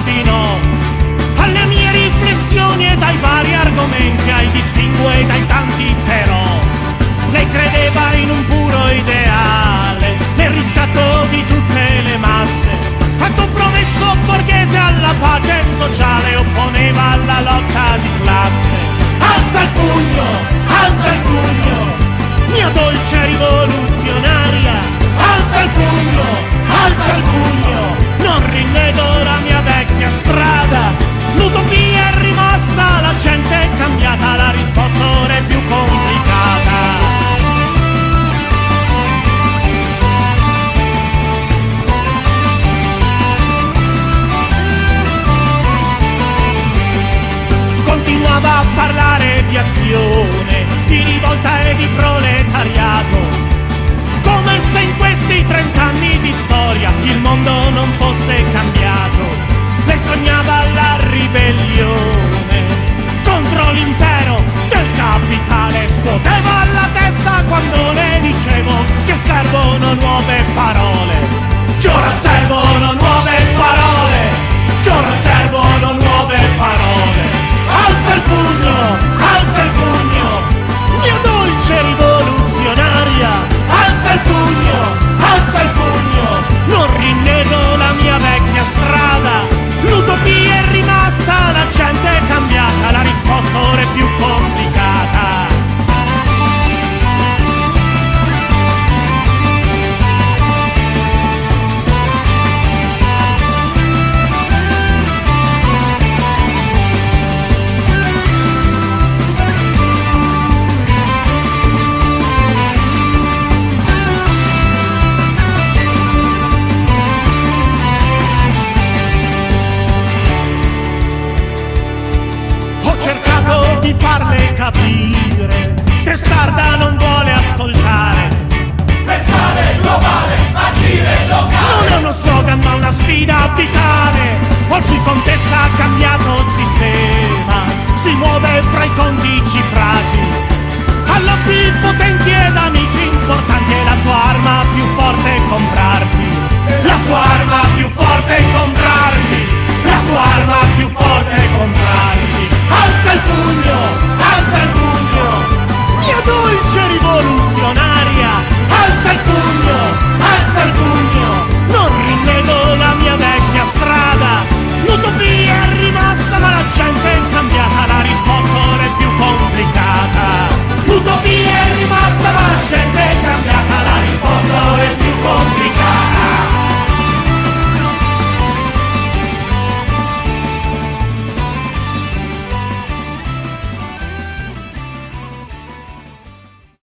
Martino, alle mie riflessioni e dai vari argomenti, ai distinguo e dai tanti però. Lei credeva in un puro ideale, nel riscatto di tutte le masse, al compromesso borghese, alla pace sociale, opponeva alla lotta di classe. Alza il pugno, alza il pugno, mia dolce rivoluzionaria, alza il pugno, alza il pugno, non rinnego la mia vecchia strada, l'utopia è rimasta, la gente è cambiata, la risposta ora è più complicata. Continuava a parlare di azione, di rivolta e di proletariato, come se in questi 30 anni di storia il mondo non fosse cambiato. Lei sognava la ribellione contro l'impero del capitale, scuoteva la testa quando le dicevo che servono nuove parole, che ora servono nuove parole, che ora servono nuove parole. Alza il pugno, alza il pugno, mia dolce rivoluzionaria, alza il pugno, alza il pugno, non rinnego la mia vecchia strada, l'utopia è rimasta, la gente è cambiata, la risposta ora è più complicata. Di farle capire, testarda non vuole ascoltare, pensare globale, agire locale, non è uno slogan ma una sfida vitale, oggi contessa